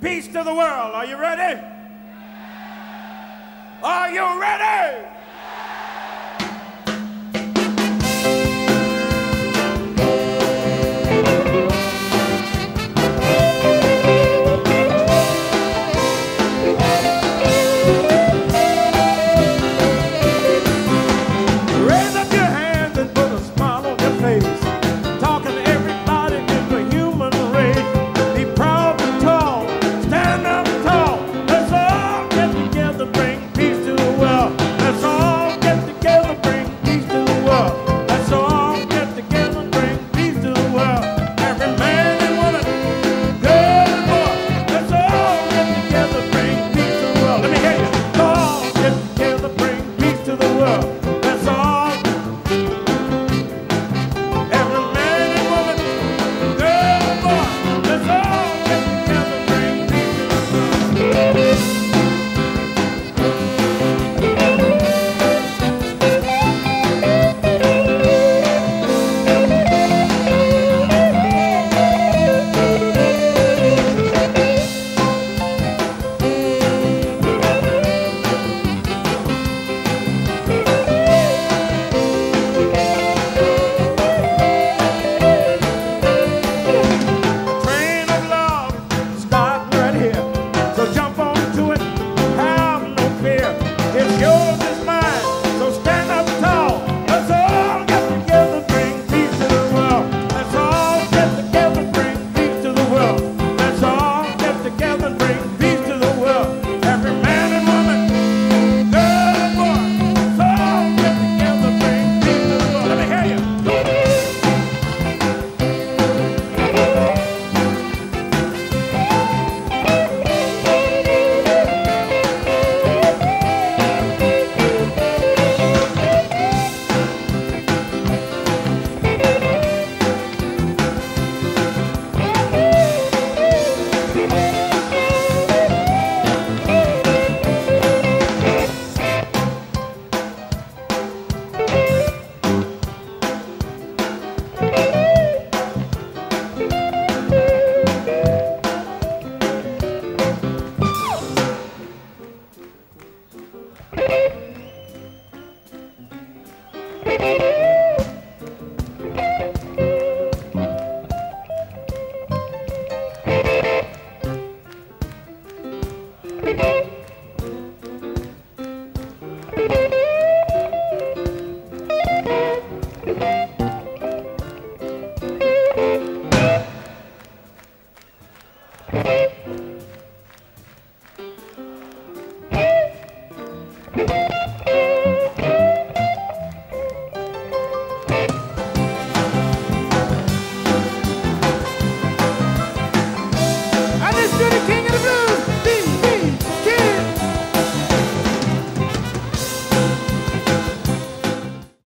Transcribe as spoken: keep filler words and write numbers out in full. peace to the world. Are you ready? Are you ready? You